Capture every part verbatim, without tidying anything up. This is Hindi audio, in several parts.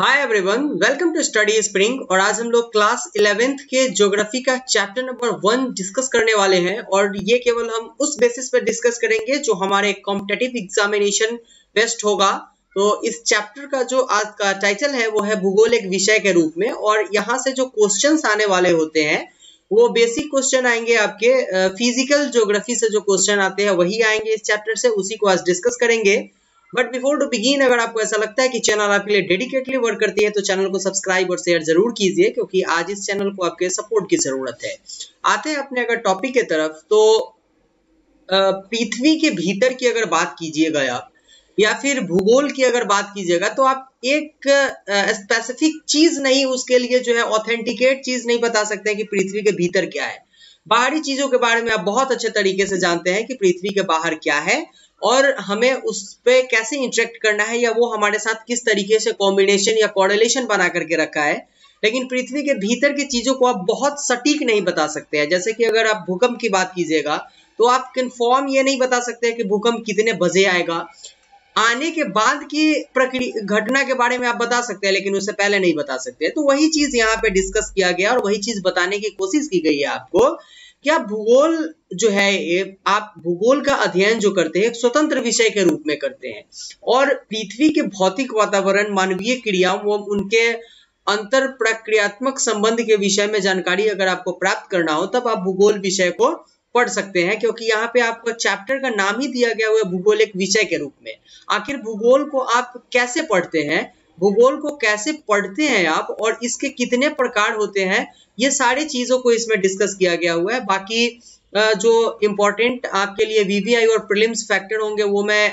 Hi everyone, welcome to study spring. और आज हम लोग क्लास इलेवेंथ के ज्योग्राफी का चैप्टर नंबर वन डिस्कस करने वाले हैं। और ये केवल हम उस बेसिस पर डिस्कस करेंगे जो हमारे कॉम्पिटिटिव एग्जामिनेशन बेस्ड होगा। तो इस चैप्टर का जो आज का टाइटल है वो है भूगोल एक विषय के रूप में। और यहाँ से जो क्वेश्चंस आने वाले होते हैं वो बेसिक क्वेश्चन आएंगे आपके फिजिकल ज्योग्राफी से, जो क्वेश्चन आते हैं वही आएंगे इस चैप्टर से, उसी को आज डिस्कस करेंगे। बट बिफोर टू बिगिन, अगर आपको ऐसा लगता है कि चैनल आपके लिए डेडिकेटली वर्क करती है तो चैनल को सब्सक्राइब और शेयर जरूर कीजिए, क्योंकि आज इस चैनल को आपके सपोर्ट की जरूरत है। आते हैं अपने अगर टॉपिक की तरफ, तो पृथ्वी के भीतर की अगर बात कीजिएगा आप, या फिर भूगोल की अगर बात कीजिएगा, तो आप एक स्पेसिफिक चीज नहीं, उसके लिए जो है ऑथेंटिकेट चीज नहीं बता सकते हैं कि पृथ्वी के भीतर क्या है। बाहरी चीजों के बारे में आप बहुत अच्छे तरीके से जानते हैं कि पृथ्वी के बाहर क्या है और हमें उस पर कैसे इंटरेक्ट करना है, या वो हमारे साथ किस तरीके से कॉम्बिनेशन या कोरिलेशन बना करके रखा है। लेकिन पृथ्वी के भीतर की चीज़ों को आप बहुत सटीक नहीं बता सकते हैं। जैसे कि अगर आप भूकंप की बात कीजिएगा तो आप कन्फर्म ये नहीं बता सकते हैं कि भूकंप कितने बजे आएगा। आने के बाद की प्रक्रिया, घटना के बारे में आप बता सकते हैं लेकिन उससे पहले नहीं बता सकते। तो वही चीज़ यहाँ पे डिस्कस किया गया और वही चीज़ बताने की कोशिश की गई है आपको। क्या भूगोल जो है, आप भूगोल का अध्ययन जो करते हैं स्वतंत्र विषय के रूप में करते हैं, और पृथ्वी के भौतिक वातावरण, मानवीय क्रियाओं व उनके अंतर प्रक्रियात्मक संबंध के विषय में जानकारी अगर आपको प्राप्त करना हो तब आप भूगोल विषय को पढ़ सकते हैं, क्योंकि यहाँ पे आपको चैप्टर का नाम ही दिया गया हुआ है भूगोल एक विषय के रूप में। आखिर भूगोल को आप कैसे पढ़ते हैं, भूगोल को कैसे पढ़ते हैं आप, और इसके कितने प्रकार होते हैं, ये सारी चीज़ों को इसमें डिस्कस किया गया हुआ है। बाकी जो इम्पोर्टेंट आपके लिए वीवीआई और प्रीलिम्स फैक्टर होंगे वो मैं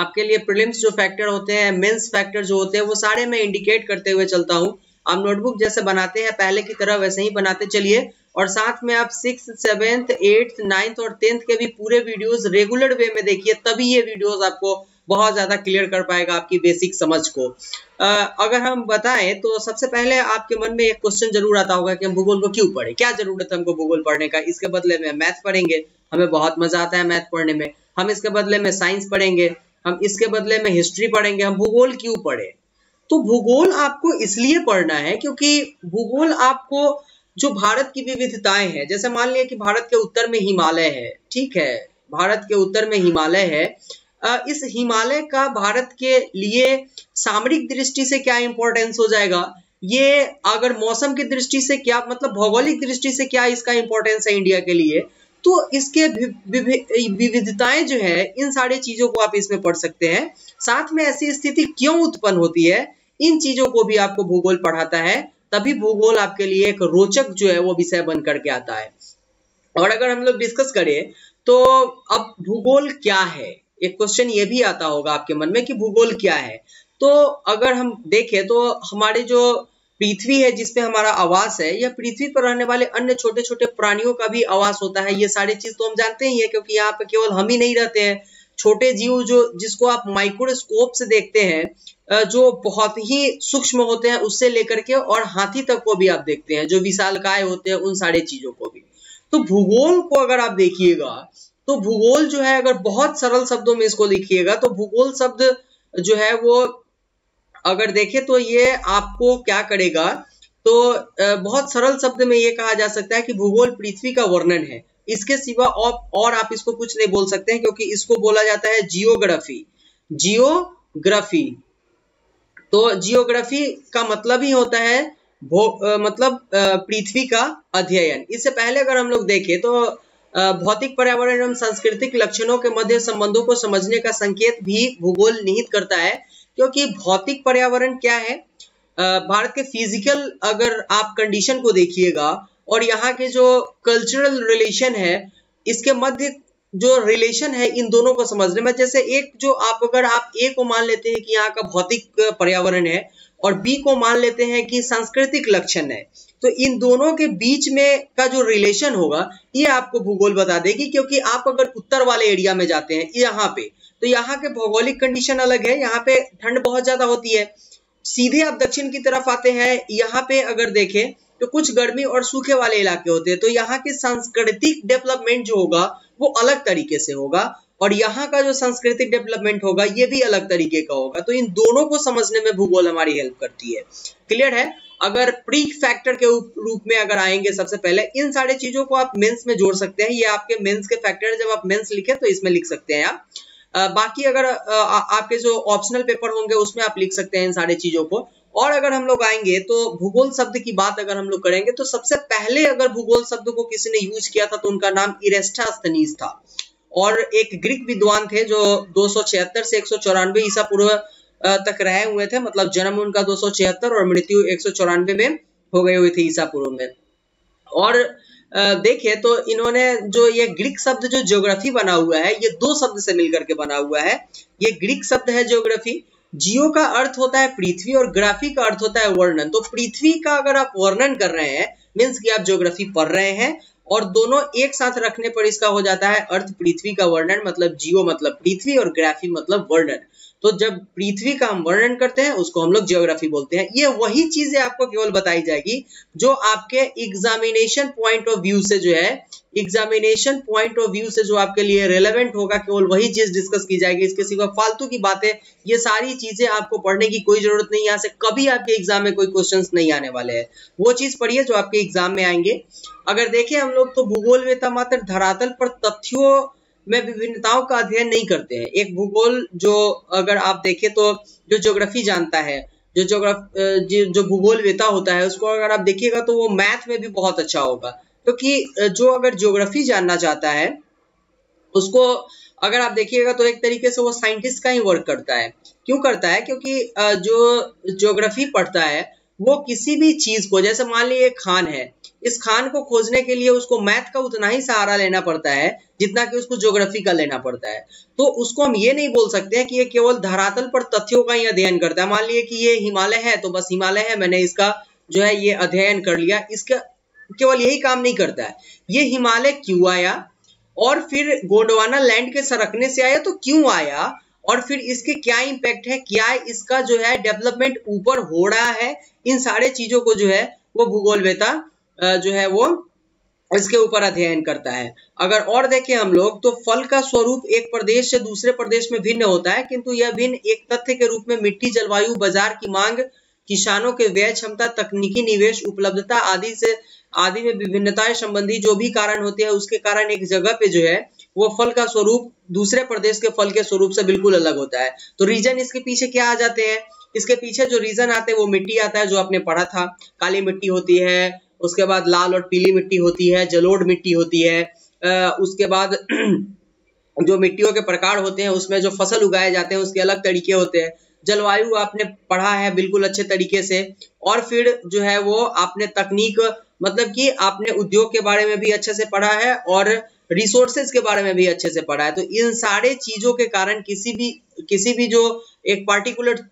आपके लिए, प्रीलिम्स जो फैक्टर होते हैं, मेंस फैक्टर जो होते हैं, वो सारे मैं इंडिकेट करते हुए चलता हूँ। आप नोटबुक जैसे बनाते हैं पहले की तरह वैसे ही बनाते चलिए, और साथ में आप सिक्स, सेवेंथ, एट्थ, नाइन्थ और टेंथ के भी पूरे वीडियोज़ रेगुलर वे में देखिए, तभी ये वीडियोज़ आपको बहुत ज़्यादा क्लियर कर पाएगा आपकी बेसिक समझ को। आ, अगर हम बताएं तो सबसे पहले आपके मन में एक क्वेश्चन जरूर आता होगा कि हम भूगोल को क्यों पढ़े, क्या जरूरत है हमको भूगोल पढ़ने का, इसके बदले में मैथ पढ़ेंगे, हमें बहुत मजा आता है मैथ पढ़ने में, हम इसके बदले में साइंस पढ़ेंगे, हम इसके बदले में हिस्ट्री पढ़ेंगे, हम भूगोल क्यों पढ़े। तो भूगोल आपको इसलिए पढ़ना है क्योंकि भूगोल आपको जो भारत की विविधताएं हैं, जैसे मान लिया कि भारत के उत्तर में हिमालय है, ठीक है, भारत के उत्तर में हिमालय है, इस हिमालय का भारत के लिए सामरिक दृष्टि से क्या इंपॉर्टेंस हो जाएगा, ये अगर मौसम की दृष्टि से क्या, मतलब भौगोलिक दृष्टि से क्या इसका इंपॉर्टेंस है इंडिया के लिए, तो इसके विविधताएं जो है, इन सारी चीजों को आप इसमें पढ़ सकते हैं। साथ में ऐसी स्थिति क्यों उत्पन्न होती है, इन चीजों को भी आपको भूगोल पढ़ाता है, तभी भूगोल आपके लिए एक रोचक जो है वो विषय बन करके आता है। और अगर हम लोग डिस्कस करें तो अब भूगोल क्या है, एक क्वेश्चन ये भी आता होगा आपके मन में कि भूगोल क्या है। तो अगर हम देखें तो हमारे जो पृथ्वी है जिसपे हमारा आवास है, या पृथ्वी पर रहने वाले अन्य छोटे छोटे प्राणियों का भी आवास होता है, ये सारी चीज तो हम जानते ही है, क्योंकि यहाँ पे केवल हम ही नहीं रहते हैं, छोटे जीव जो, जिसको आप माइक्रोस्कोप से देखते हैं, जो बहुत ही सूक्ष्म होते हैं, उससे लेकर के और हाथी तक को भी आप देखते हैं, जो विशालकाय होते हैं, उन सारी चीजों को भी। तो भूगोल को अगर आप देखिएगा तो भूगोल जो है, अगर बहुत सरल शब्दों में इसको लिखिएगा तो भूगोल शब्द जो है वो अगर देखें तो ये आपको क्या करेगा, तो बहुत सरल शब्द में ये कहा जा सकता है कि भूगोल पृथ्वी का वर्णन है। इसके सिवा और आप इसको कुछ नहीं बोल सकते हैं, क्योंकि इसको बोला जाता है जियोग्राफी। जियोग्राफी तो जियोग्राफी का मतलब ही होता है भो, मतलब पृथ्वी का अध्ययन। इससे पहले अगर हम लोग देखें तो भौतिक, पर्यावरण एवं सांस्कृतिक लक्षणों के मध्य संबंधों को समझने का संकेत भी भूगोल निहित करता है, क्योंकि भौतिक पर्यावरण क्या है, भारत के फिजिकल अगर आप कंडीशन को देखिएगा और यहाँ के जो कल्चरल रिलेशन है, इसके मध्य जो रिलेशन है, इन दोनों को समझने में, जैसे एक जो आप, अगर आप ए को मान लेते हैं कि यहाँ का भौतिक पर्यावरण है और बी को मान लेते हैं कि सांस्कृतिक लक्षण है, तो इन दोनों के बीच में का जो रिलेशन होगा ये आपको भूगोल बता देगी। क्योंकि आप अगर उत्तर वाले एरिया में जाते हैं यहाँ पे, तो यहाँ के भौगोलिक कंडीशन अलग है, यहाँ पे ठंड बहुत ज्यादा होती है। सीधे आप दक्षिण की तरफ आते हैं, यहाँ पे अगर देखें तो कुछ गर्मी और सूखे वाले इलाके होते हैं, तो यहाँ के सांस्कृतिक डेवलपमेंट जो होगा वो अलग तरीके से होगा। और यहाँ का जो सांस्कृतिक डेवलपमेंट होगा ये भी अलग तरीके का होगा। तो इन दोनों को समझने में भूगोल हमारी हेल्प करती है। क्लियर है? अगर प्री फैक्टर के रूप में अगर आएंगे सबसे पहले, इन सारे चीजों को आप मेंस में जोड़ सकते हैं। ये आपके मेंस के फैक्टर है, जब आप मेंस लिखे तो इसमें लिख सकते हैं आप। आ, बाकी अगर आ, आ, आपके जो ऑप्शनल पेपर होंगे उसमें आप लिख सकते हैं इन सारे चीजों को। और अगर हम लोग आएंगे तो भूगोल शब्द की बात अगर हम लोग करेंगे तो सबसे पहले अगर भूगोल शब्द को किसी ने यूज किया था तो उनका नाम इरेस्टास्थनीज था, और एक ग्रीक विद्वान थे जो दो सौ छिहत्तर से एक सौ चौरानवे ईसा पूर्व तक रहे हुए थे। मतलब जन्म उनका दो सौ छिहत्तर और मृत्यु एक सौ चौरानवे में हो गई हुई थी ईसा पूर्व में। और देखिए तो इन्होंने जो ये ग्रीक शब्द जो ज्योग्राफी बना हुआ है ये दो शब्द से मिलकर के बना हुआ है। ये ग्रीक शब्द है ज्योग्राफी। जियो का अर्थ होता है पृथ्वी और ग्राफी का अर्थ होता है वर्णन। तो पृथ्वी का अगर आप वर्णन कर रहे हैं मीन्स कि आप ज्योग्राफी पढ़ रहे हैं, और दोनों एक साथ रखने पर इसका हो जाता है अर्थ पृथ्वी का वर्णन, मतलब जियो मतलब पृथ्वी और ग्राफी मतलब वर्णन। तो जब पृथ्वी का हम वर्णन करते हैं उसको हम लोग ज्योग्राफी बोलते हैं। ये वही चीजें आपको केवल बताई जाएगी जो आपके एग्जामिनेशन पॉइंट ऑफ व्यू से जो है एग्जामिनेशन पॉइंट ऑफ व्यू से जो आपके लिए रेलेवेंट होगा केवल वही चीज डिस्कस की जाएगी। इसके सिवा फालतू की बातें, ये सारी चीजें आपको पढ़ने की कोई जरूरत नहीं। यहाँ से कभी आपके एग्जाम में कोई क्वेश्चंस नहीं आने वाले हैं। वो चीज पढ़िए जो आपके एग्जाम में आएंगे। अगर देखें हम लोग तो भूगोल वेता मात्र धरातल पर तथ्यों में विभिन्नताओं का अध्ययन नहीं करते हैं। एक भूगोल जो अगर आप देखें तो जो ज्योग्राफी जानता है, जो ज्योग्राफ जो भूगोल वेता होता है उसको अगर आप देखिएगा तो वो मैथ में भी बहुत अच्छा होगा, क्योंकि जो अगर ज्योग्राफी जानना चाहता है उसको अगर आप देखिएगा तो एक तरीके से वो साइंटिस्ट का ही वर्क करता है। क्यों करता है? क्योंकि जो ज्योग्राफी पढ़ता है वो किसी भी चीज को, जैसे मान लीजिए खान है, इस खान को खोजने के लिए उसको मैथ का उतना ही सहारा लेना पड़ता है जितना कि उसको ज्योग्राफी का लेना पड़ता है। तो उसको हम ये नहीं बोल सकते हैं कि ये केवल धरातल पर तथ्यों का ही अध्ययन करता है। मान लीजिए कि ये हिमालय है तो बस हिमालय है, मैंने इसका जो है ये अध्ययन कर लिया, इसका केवल यही काम नहीं करता है। ये हिमालय क्यों आया और फिर गोंडवाना लैंड के सरकने से आया तो क्यों आया, और फिर इसके क्या इम्पैक्ट है, क्या इसका जो है डेवलपमेंट ऊपर हो रहा है, इन सारे चीजों को जो है वो भूगोलवेता जो है वो इसके ऊपर अध्ययन करता है। अगर और देखें हम लोग तो फल का स्वरूप एक प्रदेश से दूसरे प्रदेश में भिन्न होता है, किंतु यह भिन्न एक तथ्य के रूप में मिट्टी, जलवायु, बाजार की मांग, किसानों के व्यय क्षमता, तकनीकी निवेश, उपलब्धता आदि से आदि में विभिन्नताएं संबंधी जो भी कारण होते हैं उसके कारण एक जगह पे जो है वो फल का स्वरूप दूसरे प्रदेश के फल के स्वरूप से बिल्कुल अलग होता है। तो रीजन इसके पीछे क्या आ जाते हैं? इसके पीछे जो रीजन आते हैं वो मिट्टी आता है, जो आपने पढ़ा था। काली मिट्टी होती है, उसके बाद लाल और पीली मिट्टी होती है, जलोढ़ मिट्टी होती है। आ, उसके बाद जो मिट्टियों के प्रकार होते हैं उसमें जो फसल उगाए जाते हैं उसके अलग तरीके होते हैं। जलवायु आपने पढ़ा है बिल्कुल अच्छे तरीके से, और फिर जो है वो आपने तकनीक मतलब कि आपने उद्योग के बारे में भी अच्छे से पढ़ा है और रिसोर्सेज के बारे में भी अच्छे से पढ़ा है। तो इन सारे चीजों के कारण किसी भी किसी भी जो एक पार्टिकुलर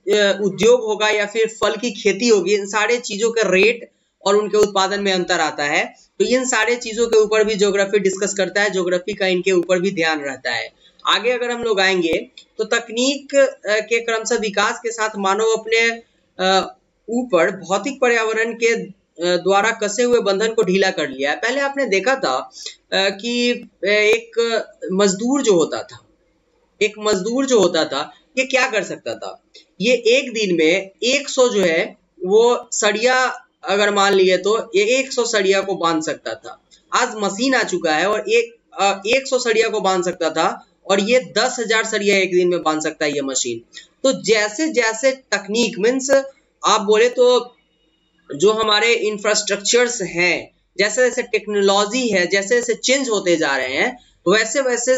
उद्योग होगा या फिर फल की खेती होगी, इन सारे चीजों के रेट और उनके उत्पादन में अंतर आता है। तो इन सारे चीजों के ऊपर भी ज्योग्राफी डिस्कस करता है, ज्योग्राफी का इनके ऊपर भी ध्यान रहता है। आगे अगर हम लोग आएंगे तो तकनीक के क्रमशः विकास के साथ मानव अपने ऊपर भौतिक पर्यावरण के द्वारा कसे हुए बंधन को ढीला कर लिया है। पहले आपने देखा था कि एक मजदूर जो होता था एक मजदूर जो होता था ये क्या कर सकता था? ये एक दिन में सौ जो है वो सड़िया अगर मान लिए तो ये सौ सड़िया को बांध सकता था। आज मशीन आ चुका है और एक सौ सड़िया को बांध सकता था, और ये दस हजार सड़िया एक दिन में बांध सकता है ये मशीन। तो जैसे जैसे तकनीक मीन्स आप बोले तो जो हमारे इंफ्रास्ट्रक्चर्स हैं, जैसे जैसे टेक्नोलॉजी है, जैसे जैसे चेंज होते जा रहे हैं, वैसे वैसे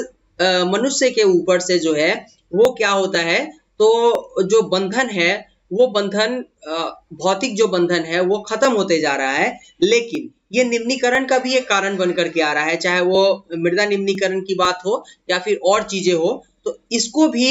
मनुष्य के ऊपर से जो है वो क्या होता है तो जो बंधन है वो बंधन भौतिक जो बंधन है वो खत्म होते जा रहा है। लेकिन ये निम्नीकरण का भी एक कारण बन करके आ रहा है, चाहे वो मृदा निम्नीकरण की बात हो या फिर और चीजें हो। तो इसको भी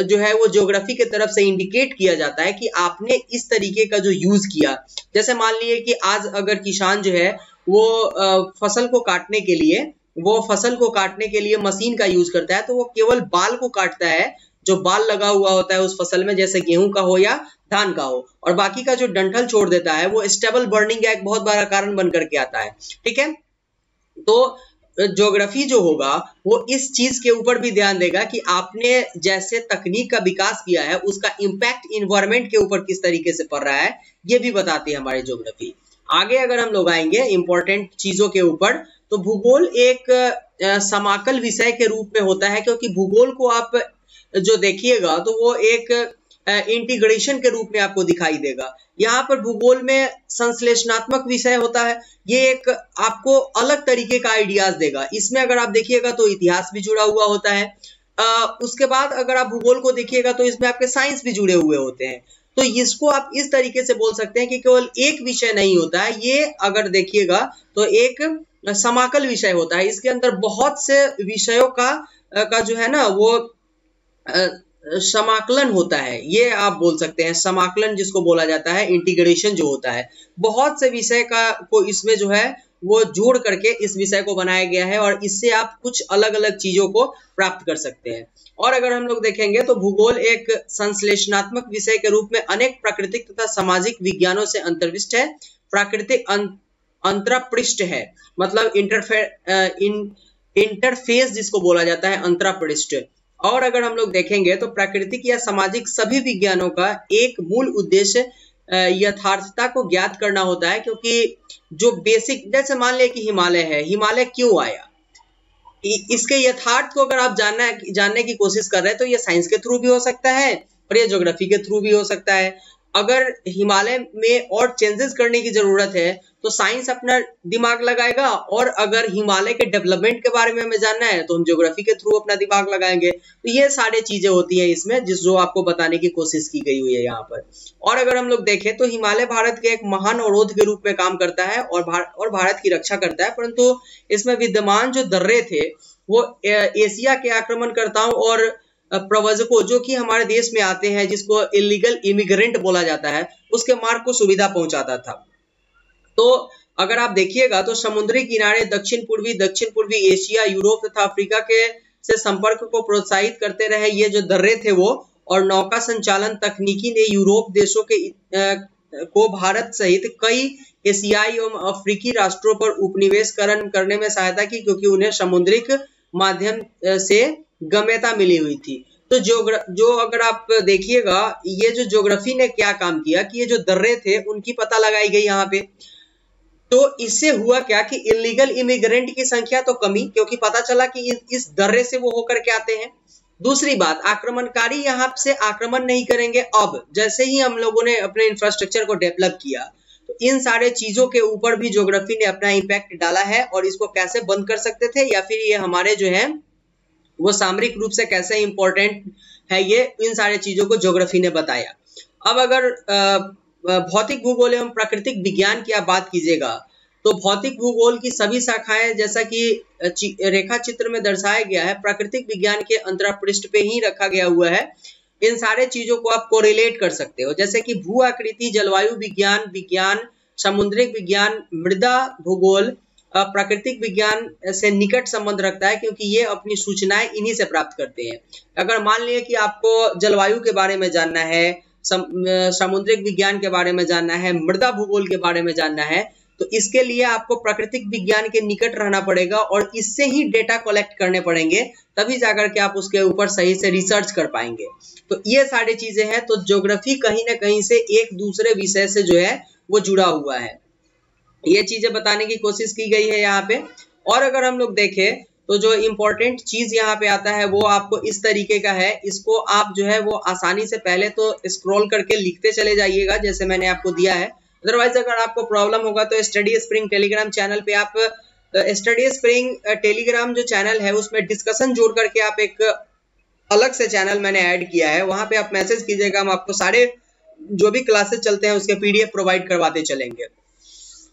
जो है वो ज्योग्राफी के तरफ से इंडिकेट किया जाता है कि आपने इस तरीके का जो यूज किया। जैसे मान लीजिए कि आज अगर किसान जो है वो फसल को काटने के लिए वो फसल को काटने के लिए मशीन का यूज करता है, तो वो केवल बाल को काटता है जो बाल लगा हुआ होता है उस फसल में, जैसे गेहूं का हो या धान का हो, और बाकी का जो डंठल छोड़ देता है वो स्टेबल बर्निंग का एक बहुत बड़ा कारण बन करके आता है। ठीक है, तो ज्योग्राफी जो होगा वो इस चीज के ऊपर भी ध्यान देगा कि आपने जैसे तकनीक का विकास किया है उसका इम्पैक्ट इन्वायरमेंट के ऊपर किस तरीके से पड़ रहा है, ये भी बताती है हमारी ज्योग्राफी। आगे अगर हम लोग आएंगे इंपॉर्टेंट चीजों के ऊपर, तो भूगोल एक समाकल विषय के रूप में होता है, क्योंकि भूगोल को आप जो देखिएगा तो वो एक इंटीग्रेशन के रूप में आपको दिखाई देगा। यहाँ पर भूगोल में संश्लेषणात्मक विषय होता है, ये एक आपको अलग तरीके का आइडियाज देगा। इसमें अगर आप देखिएगा तो इतिहास भी जुड़ा हुआ होता है, आ, उसके बाद अगर आप भूगोल को देखिएगा तो इसमें आपके साइंस भी जुड़े हुए होते हैं। तो इसको आप इस तरीके से बोल सकते हैं कि केवल एक विषय नहीं होता है, ये अगर देखिएगा तो एक समाकल विषय होता है। इसके अंदर बहुत से विषयों का का जो है ना वो आ, समाकलन होता है, ये आप बोल सकते हैं समाकलन जिसको बोला जाता है, इंटीग्रेशन जो होता है। बहुत से विषय का को इसमें जो है वो जोड़ करके इस विषय को बनाया गया है और इससे आप कुछ अलग अलग चीजों को प्राप्त कर सकते हैं। और अगर हम लोग देखेंगे तो भूगोल एक संश्लेषणात्मक विषय के रूप में अनेक प्राकृतिक तथा सामाजिक विज्ञानों से अंतर्विष्ट है। प्राकृतिक अंतरापृष्ठ है, मतलब इंटरफे इन, इंटरफेस जिसको बोला जाता है, अंतरापृष्ठ। और अगर हम लोग देखेंगे तो प्राकृतिक या सामाजिक सभी विज्ञानों का एक मूल उद्देश्य यथार्थता को ज्ञात करना होता है, क्योंकि जो बेसिक, जैसे मान लें कि हिमालय है, हिमालय क्यों आया, इसके यथार्थ को अगर आप जानना जानने की कोशिश कर रहे हैं तो ये साइंस के थ्रू भी हो सकता है और ये ज्योग्राफी के थ्रू भी हो सकता है। अगर हिमालय में और चेंजेस करने की जरूरत है तो साइंस अपना दिमाग लगाएगा, और अगर हिमालय के डेवलपमेंट के बारे में हमें जानना है तो हम ज्योग्राफी के थ्रू अपना दिमाग लगाएंगे। तो ये सारे चीजें होती हैं इसमें, जिस जो आपको बताने की कोशिश की गई हुई है यहाँ पर। और अगर हम लोग देखें तो हिमालय भारत के एक महान अवरोध के रूप में काम करता है और भार, और भारत की रक्षा करता है, परंतु इसमें विद्यमान जो दर्रे थे वो एशिया के आक्रमणकर्ताओं और प्रवचकों जो कि हमारे देश में आते हैं, जिसको इलीगल इमिग्रेंट बोला जाता है, उसके मार्ग को सुविधा पहुंचाता था। तो अगर आप देखिएगा तो समुद्री किनारे दक्षिण पूर्वी दक्षिण पूर्वी एशिया, यूरोप तथा अफ्रीका के से संपर्क को प्रोत्साहित करते रहे ये जो दर्रे थे वो, और नौका संचालन तकनीकी ने यूरोप देशों के आ, को भारत सहित कई एशियाई एवं अफ्रीकी राष्ट्रों पर उपनिवेशकरण करने में सहायता की, क्योंकि उन्हें समुद्री माध्यम से गम्यता मिली हुई थी। तो जो जो अगर आप देखिएगा ये जो ज्योग्राफी ने क्या काम किया कि ये जो दर्रे थे उनकी पता लगाई गई यहाँ पे। तो इससे हुआ क्या कि इलीगल इमिग्रेंट की संख्या तो कमी, क्योंकि पता चला कि इस दर्रे से वो होकर के आते हैं। दूसरी बात, आक्रमणकारी यहाँ से आक्रमण नहीं करेंगे अब, जैसे ही हम लोगों ने अपने इंफ्रास्ट्रक्चर को डेवलप किया। तो इन सारे चीजों के ऊपर भी ज्योग्राफी ने अपना इम्पैक्ट डाला है, और इसको कैसे बंद कर सकते थे या फिर ये हमारे जो है वो सामरिक रूप से कैसे इंपॉर्टेंट है, ये इन सारे चीजों को ज्योग्राफी ने बताया। अब अगर आ, भौतिक भूगोल एवं प्राकृतिक विज्ञान की आप बात कीजिएगा तो भौतिक भूगोल की सभी शाखाएं, जैसा कि रेखा चित्र में दर्शाया गया है, प्राकृतिक विज्ञान के अंतरापृष्ठ पे ही रखा गया हुआ है। इन सारे चीजों को आप कोरिलेट कर सकते हो, जैसे कि भू आकृति, जलवायु विज्ञान, विज्ञान समुद्री विज्ञान, मृदा भूगोल प्राकृतिक विज्ञान से निकट संबंध रखता है, क्योंकि ये अपनी सूचनाएं इन्हीं से प्राप्त करते हैं। अगर मान लिए कि आपको जलवायु के बारे में जानना है, सामुद्रिक विज्ञान के बारे में जानना है, मृदा भूगोल के बारे में जानना है, तो इसके लिए आपको प्राकृतिक विज्ञान के निकट रहना पड़ेगा और इससे ही डेटा कलेक्ट करने पड़ेंगे, तभी जाकर के आप उसके ऊपर सही से रिसर्च कर पाएंगे। तो ये सारी चीजें हैं। तो ज्योग्राफी कहीं ना कहीं से एक दूसरे विषय से जो है वो जुड़ा हुआ है, ये चीजें बताने की कोशिश की गई है यहाँ पे। और अगर हम लोग देखें तो जो इम्पोर्टेंट चीज यहाँ पे आता है वो आपको इस तरीके का है, इसको आप जो है वो आसानी से पहले तो स्क्रॉल करके लिखते चले जाइएगा जैसे मैंने आपको दिया है। अदरवाइज अगर आपको प्रॉब्लम होगा तो स्टडी स्प्रिंग टेलीग्राम चैनल पे आप स्टडी स्प्रिंग टेलीग्राम जो चैनल है उसमें डिस्कशन जोड़ करके आप एक अलग से चैनल मैंने ऐड किया है, वहां पे आप मैसेज कीजिएगा, हम आपको सारे जो भी क्लासेस चलते हैं उसके पीडीएफ प्रोवाइड करवाते चलेंगे।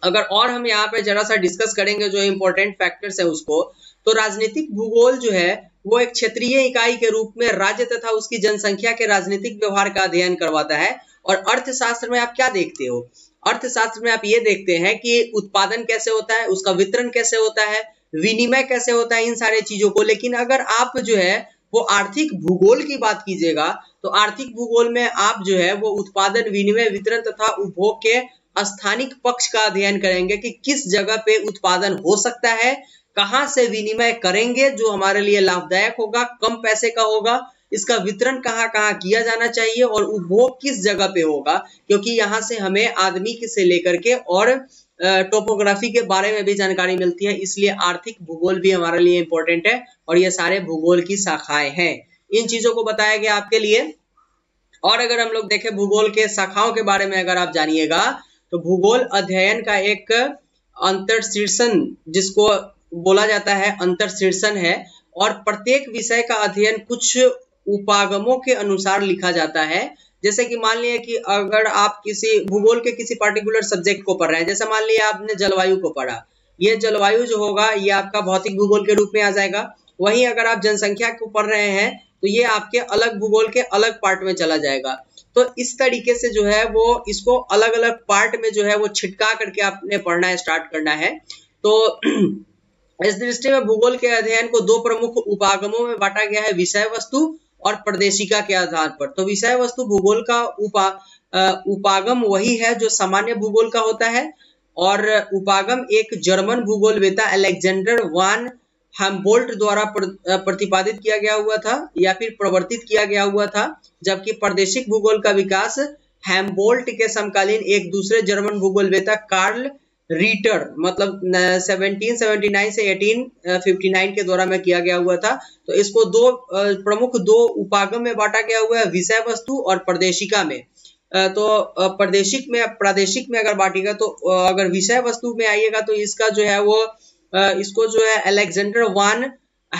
अगर और हम यहाँ पे जरा सा डिस्कस करेंगे जो इम्पोर्टेंट फैक्टर्स है उसको, तो राजनीतिक भूगोल जो है वो एक क्षेत्रीय इकाई के रूप में राज्य तथा उसकी जनसंख्या के राजनीतिक व्यवहार का अध्ययन करवाता है। और अर्थशास्त्र में आप क्या देखते हो, अर्थशास्त्र में आप ये देखते हैं कि उत्पादन कैसे होता है, उसका वितरण कैसे होता है, विनिमय कैसे होता है, इन सारे चीजों को। लेकिन अगर आप जो है वो आर्थिक भूगोल की बात कीजिएगा तो आर्थिक भूगोल में आप जो है वो उत्पादन, विनिमय, वितरण तथा उपभोग के स्थानिक पक्ष का अध्ययन करेंगे कि किस जगह पे उत्पादन हो सकता है, कहाँ से विनिमय करेंगे जो हमारे लिए लाभदायक होगा, कम पैसे का होगा, इसका वितरण कहाँ कहाँ किया जाना चाहिए और उपभोग किस जगह पे होगा, क्योंकि यहाँ से हमें आदमी से लेकर के और टोपोग्राफी के बारे में भी जानकारी मिलती है। इसलिए आर्थिक भूगोल भी हमारे लिए इम्पोर्टेंट है और ये सारे भूगोल की शाखाएं हैं। इन चीजों को बताया गया आपके लिए। और अगर हम लोग देखें भूगोल के शाखाओं के बारे में अगर आप जानिएगा तो भूगोल अध्ययन का एक अंतर्शीर्षण जिसको बोला जाता है अंतर्शीर्षण है, और प्रत्येक विषय का अध्ययन कुछ उपागमों के अनुसार लिखा जाता है। जैसे कि मान लिया कि अगर आप किसी भूगोल के किसी पर्टिकुलर सब्जेक्ट को पढ़ रहे हैं, जैसे मान लिया आपने जलवायु को पढ़ा, ये जलवायु जो होगा ये आपका भौतिक भूगोल के रूप में आ जाएगा। वहीं अगर आप जनसंख्या को पढ़ रहे हैं तो ये आपके अलग भूगोल के अलग पार्ट में चला जाएगा। तो इस तरीके से जो है वो इसको अलग अलग पार्ट में जो है वो छिटका करके आपने पढ़ना स्टार्ट करना है। तो इस दृष्टि में भूगोल के अध्ययन को दो प्रमुख उपागमों में बांटा गया है, विषय वस्तु और प्रदेशिका के आधार पर। तो विषय वस्तु भूगोल का उपा उपागम वही है जो सामान्य भूगोल का होता है, और उपागम एक जर्मन भूगोलवेता अलेक्जेंडर वान हैम्बोल्ट द्वारा प्रतिपादित किया गया हुआ था या फिर प्रवर्तित किया गया हुआ था, जबकि प्रादेशिक भूगोल का विकास हैम्बोल्ट के समकालीन एक दूसरे जर्मन भूगोलवेता कार्ल रीटर मतलब सत्रह सौ उन्यासी से अठारह सौ उनसठ के द्वारा में किया गया हुआ था। तो इसको दो प्रमुख दो उपागम में बांटा गया हुआ है, विषय वस्तु और प्रादेशिका में। तो प्रादेशिक में प्रादेशिक में अगर बांटिएगा तो अगर विषय वस्तु में आइएगा तो इसका जो है वो इसको जो है अलेक्जेंडर वान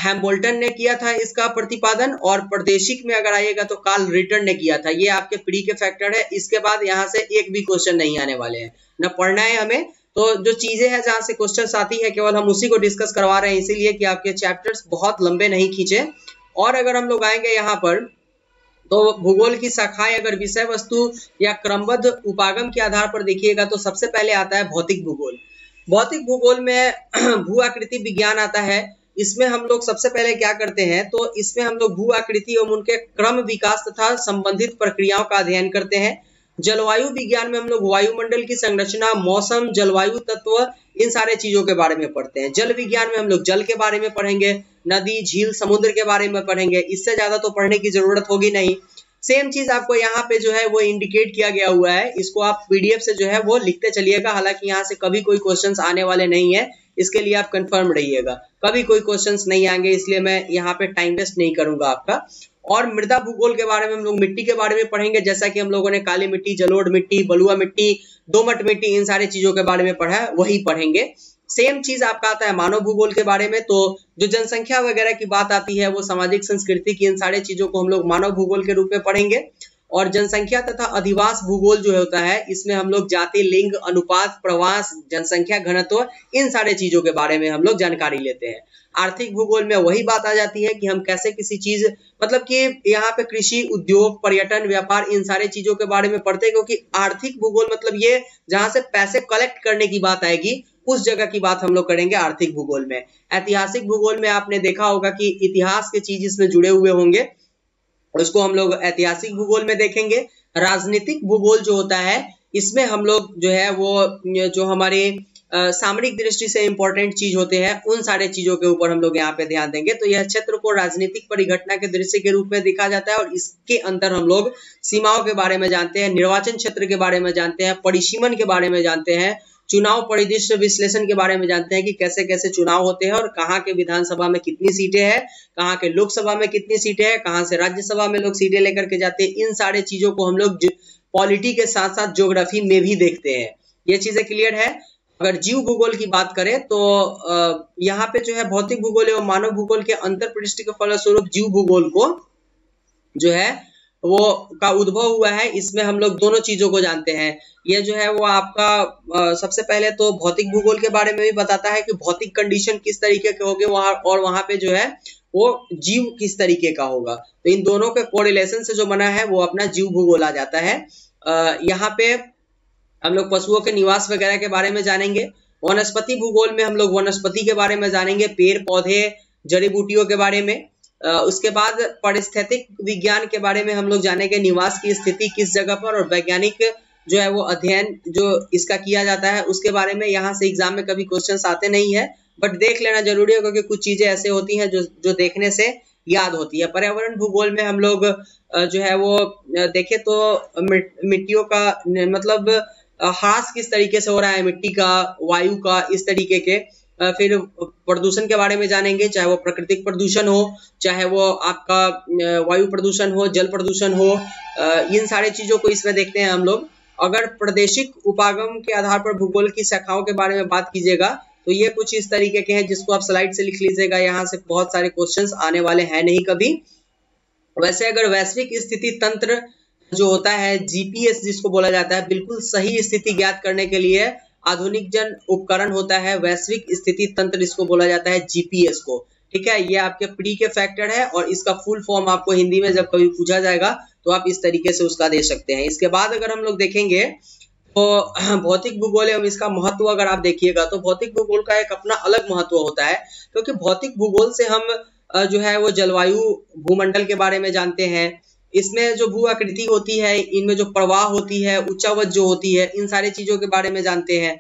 हैम्बोल्टन ने किया था इसका प्रतिपादन, और प्रादेशिक में अगर आइएगा तो कार्ल रीटर ने किया था। ये आपके प्री के फैक्टर है, इसके बाद यहाँ से एक भी क्वेश्चन नहीं आने वाले हैं, ना पढ़ना है हमें। तो जो चीजें हैं जहाँ से क्वेश्चन आती है केवल हम उसी को डिस्कस करवा रहे हैं, इसीलिए कि आपके चैप्टर्स बहुत लंबे नहीं खींचे। और अगर हम लोग आएंगे यहाँ पर तो भूगोल की शाखाएं अगर विषय वस्तु या क्रमबद्ध उपागम के आधार पर देखिएगा तो सबसे पहले आता है भौतिक भूगोल। भौतिक भूगोल में भू आकृति विज्ञान आता है। इसमें हम लोग सबसे पहले क्या करते हैं तो इसमें हम लोग भू आकृति एवं उनके क्रम विकास तथा संबंधित प्रक्रियाओं का अध्ययन करते हैं। जलवायु विज्ञान में हम लोग वायुमंडल की संरचना, मौसम, जलवायु तत्व, इन सारे चीजों के बारे में पढ़ते हैं। जल विज्ञान में हम लोग जल के बारे में पढ़ेंगे, नदी, झील, समुद्र के बारे में पढ़ेंगे। इससे ज्यादा तो पढ़ने की जरूरत होगी नहीं। सेम चीज आपको यहाँ पे जो है वो इंडिकेट किया गया हुआ है, इसको आप पीडीएफ से जो है वो लिखते चलिएगा। हालांकि यहाँ से कभी कोई क्वेश्चंस आने वाले नहीं है, इसके लिए आप कंफर्म रहिएगा, कभी कोई क्वेश्चंस नहीं आएंगे, इसलिए मैं यहाँ पे टाइम वेस्ट नहीं करूंगा आपका। और मृदा भूगोल के बारे में हम लोग मिट्टी के बारे में पढ़ेंगे, जैसा कि हम लोगों ने काली मिट्टी, जलोढ़ मिट्टी, बलुआ मिट्टी, दोमट मिट्टी, इन सारी चीजों के बारे में पढ़ा है, वही पढ़ेंगे। सेम चीज आपका आता है मानव भूगोल के बारे में। तो जो जनसंख्या वगैरह की बात आती है वो सामाजिक संस्कृति की, इन सारे चीजों को हम लोग मानव भूगोल के रूप में पढ़ेंगे। और जनसंख्या तथा अधिवास भूगोल जो होता है इसमें हम लोग जाति, लिंग, अनुपात, प्रवास, जनसंख्या घनत्व, इन सारे चीजों के बारे में हम लोग जानकारी लेते हैं। आर्थिक भूगोल में वही बात आ जाती है कि हम कैसे किसी चीज मतलब कि यहाँ पे कृषि, उद्योग, पर्यटन, व्यापार, इन सारे चीजों के बारे में पढ़ते हैं, क्योंकि आर्थिक भूगोल मतलब ये जहाँ से पैसे कलेक्ट करने की बात आएगी उस जगह की बात हम लोग करेंगे आर्थिक भूगोल में। ऐतिहासिक भूगोल में आपने देखा होगा कि इतिहास के चीज इसमें जुड़े हुए होंगे, उसको हम लोग ऐतिहासिक भूगोल में देखेंगे। राजनीतिक भूगोल जो होता है इसमें हम लोग जो है वो जो हमारे सामरिक दृष्टि से इंपॉर्टेंट चीज होते हैं उन सारे चीजों के ऊपर हम लोग यहाँ पे ध्यान देंगे। तो यह क्षेत्र को राजनीतिक परिघटना के दृश्य के रूप में देखा जाता है, और इसके अंदर हम लोग सीमाओं के बारे में जानते हैं, निर्वाचन क्षेत्र के बारे में जानते हैं, परिसीमन के बारे में जानते हैं, चुनाव परिदृश्य विश्लेषण के बारे में जानते हैं कि कैसे कैसे चुनाव होते हैं और कहाँ के विधानसभा में कितनी सीटें हैं, कहाँ के लोकसभा में कितनी सीटें हैं, कहाँ से राज्यसभा में लोग सीटें लेकर के जाते हैं। इन सारे चीजों को हम लोग पॉलिटी के साथ साथ ज्योग्राफी में भी देखते हैं। ये चीजें क्लियर है। अगर जीव भूगोल की बात करें तो यहाँ पे जो है भौतिक भूगोल एवं मानव भूगोल के अंतर पृष्ठ के फलस्वरूप जीव भूगोल को जो है वो का उद्भव हुआ है। इसमें हम लोग दोनों चीजों को जानते हैं। ये जो है वो आपका आ, सबसे पहले तो भौतिक भूगोल के बारे में भी बताता है कि भौतिक कंडीशन किस तरीके के होंगे वहां, और वहां पे जो है वो जीव किस तरीके का होगा। तो इन दोनों के कोरिलेशन से जो बना है वो अपना जीव भूगोल आ जाता है। आ, यहाँ पे हम लोग पशुओं के निवास वगैरह के बारे में जानेंगे। वनस्पति भूगोल में हम लोग वनस्पति के बारे में जानेंगे, पेड़ पौधे, जड़ी बूटियों के बारे में। उसके बाद पारिस्थितिक विज्ञान के बारे में हम लोग जानेंगे, निवास की स्थिति किस जगह पर, और वैज्ञानिक जो है वो अध्ययन जो इसका किया जाता है उसके बारे में। यहाँ से एग्जाम में कभी क्वेश्चंस आते नहीं है, बट देख लेना जरूरी है, क्योंकि कुछ चीजें ऐसे होती हैं जो जो देखने से याद होती है। पर्यावरण भूगोल में हम लोग जो है वो देखें तो मिट्टियों का मतलब ह्रास किस तरीके से हो रहा है, मिट्टी का, वायु का, इस तरीके के। फिर प्रदूषण के बारे में जानेंगे, चाहे वो प्राकृतिक प्रदूषण हो, चाहे वो आपका वायु प्रदूषण हो, जल प्रदूषण हो, इन सारे चीजों को इसमें देखते हैं हम लोग। अगर प्रादेशिक उपागम के आधार पर भूगोल की शाखाओं के बारे में बात कीजिएगा तो ये कुछ इस तरीके के हैं, जिसको आप स्लाइड से लिख लीजिएगा। यहाँ से बहुत सारे क्वेश्चंस आने वाले हैं नहीं कभी। वैसे अगर वैश्विक स्थिति तंत्र जो होता है, जीपीएस जिसको बोला जाता है, बिल्कुल सही स्थिति ज्ञात करने के लिए आधुनिक जन उपकरण होता है वैश्विक स्थिति तंत्र, इसको बोला जाता है जीपीएस को। ठीक है, ये आपके प्री के फैक्टर है और इसका फुल फॉर्म आपको हिंदी में जब कभी पूछा जाएगा तो आप इस तरीके से उसका दे सकते हैं। इसके बाद अगर हम लोग देखेंगे तो भौतिक भूगोल एवं इसका महत्व अगर आप देखिएगा तो भौतिक भूगोल का एक अपना अलग महत्व होता है, क्योंकि भौतिक भूगोल से हम जो है वो जलवायु, भूमंडल के बारे में जानते हैं। इसमें जो भू आकृति होती है, इनमें जो प्रवाह होती है, उच्चावच जो होती है, इन सारी चीजों के बारे में जानते हैं।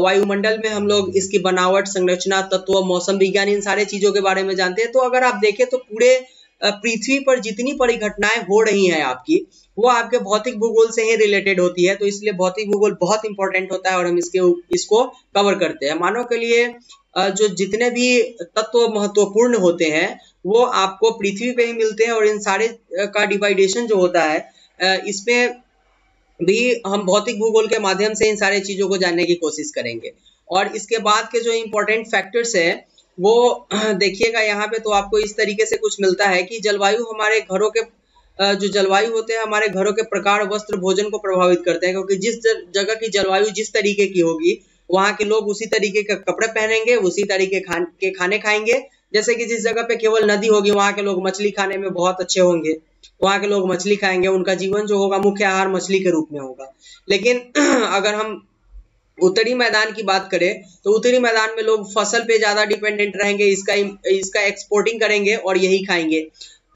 वायुमंडल में हम लोग इसकी बनावट, संरचना, तत्व, मौसम विज्ञान, इन सारे चीजों के बारे में जानते हैं। तो अगर आप देखें तो पूरे पृथ्वी पर जितनी परिघटनाएं हो रही हैं आपकी, वो आपके भौतिक भूगोल से ही रिलेटेड होती है। तो इसलिए भौतिक भूगोल बहुत इंपॉर्टेंट होता है और हम इसके इसको कवर करते हैं। मानव के लिए जो जितने भी तत्व महत्वपूर्ण होते हैं वो आपको पृथ्वी पे ही मिलते हैं, और इन सारे का डिवाइडेशन जो होता है इसमें भी हम भौतिक भूगोल के माध्यम से इन सारे चीजों को जानने की कोशिश करेंगे। और इसके बाद के जो इम्पोर्टेंट फैक्टर्स है वो देखिएगा यहाँ पे, तो आपको इस तरीके से कुछ मिलता है कि जलवायु हमारे घरों के जो जलवायु होते हैं हमारे घरों के प्रकार, वस्त्र, भोजन को प्रभावित करते हैं, क्योंकि जिस जगह की जलवायु जिस तरीके की होगी वहाँ के लोग उसी तरीके के कपड़े पहनेंगे, उसी तरीके खान, के खाने खाएंगे। जैसे कि जिस जगह पे केवल नदी होगी वहाँ के लोग मछली खाने में बहुत अच्छे होंगे, वहाँ के लोग मछली खाएंगे, उनका जीवन जो होगा मुख्य आहार मछली के रूप में होगा। लेकिन अगर हम उत्तरी मैदान की बात करें तो उत्तरी मैदान में लोग फसल पे ज्यादा डिपेंडेंट रहेंगे, इसका इसका एक्सपोर्टिंग करेंगे और यही खाएंगे।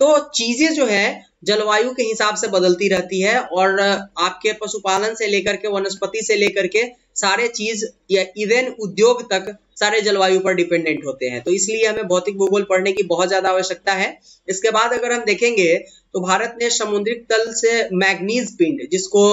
तो चीजें जो है जलवायु के हिसाब से बदलती रहती है, और आपके पशुपालन से लेकर के, वनस्पति से लेकर के, सारे चीज या इवन उद्योग तक सारे जलवायु पर डिपेंडेंट होते हैं। तो इसलिए हमें भौतिक भूगोल पढ़ने की बहुत ज्यादा आवश्यकता है। इसके बाद अगर हम देखेंगे तो भारत ने समुद्री तल से मैग्नीज पिंड, जिसको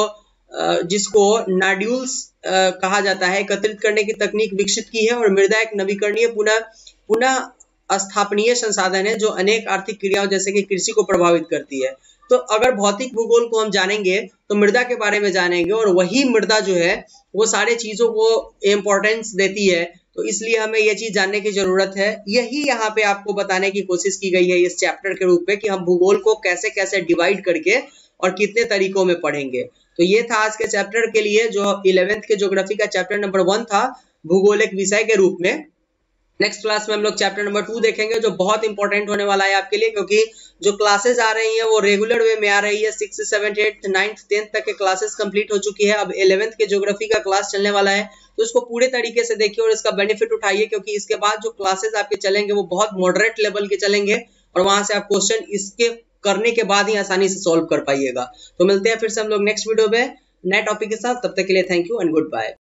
जिसको नाड्यूल्स कहा जाता है, एकत्रित करने की तकनीक विकसित की है, और मृदा एक नवीकरणीय पुनः पुनः स्थापनीय संसाधन है जो अनेक आर्थिक क्रियाओं जैसे कि कृषि को प्रभावित करती है। तो अगर भौतिक भूगोल को हम जानेंगे तो मृदा के बारे में जानेंगे, और वही मृदा जो है वो सारे चीजों को इम्पोर्टेंस देती है। तो इसलिए हमें यह चीज जानने की जरूरत है। यही यहाँ पे आपको बताने की कोशिश की गई है इस चैप्टर के रूप में, कि हम भूगोल को कैसे कैसे डिवाइड करके और कितने तरीकों में पढ़ेंगे। तो ये था आज के चैप्टर के लिए, जो इलेवेंथ के ज्योग्राफी का चैप्टर नंबर वन था भूगोल एक विषय के रूप में। नेक्स्ट क्लास में हम लोग चैप्टर नंबर टू देखेंगे, जो बहुत इंपॉर्टेंट होने वाला है आपके लिए, क्योंकि जो क्लासेस आ रही हैं वो रेगुलर वे में आ रही है। Six seventh eight ninth tenth तक के क्लासेस कंप्लीट हो चुकी है, अब इलेवेंथ के ज्योग्राफी का क्लास चलने वाला है। तो इसको पूरे तरीके से देखिए और इसका बेनिफिट उठाइए, क्योंकि इसके बाद जो क्लासेस आपके चलेंगे वो बहुत मॉडरेट लेवल के चलेंगे, और वहां से आप क्वेश्चन इसके करने के बाद ही आसानी से सॉल्व कर पाइएगा। तो मिलते हैं फिर से हम लोग नेक्स्ट वीडियो में नए टॉपिक के साथ। तब तक के लिए thank you and good bye.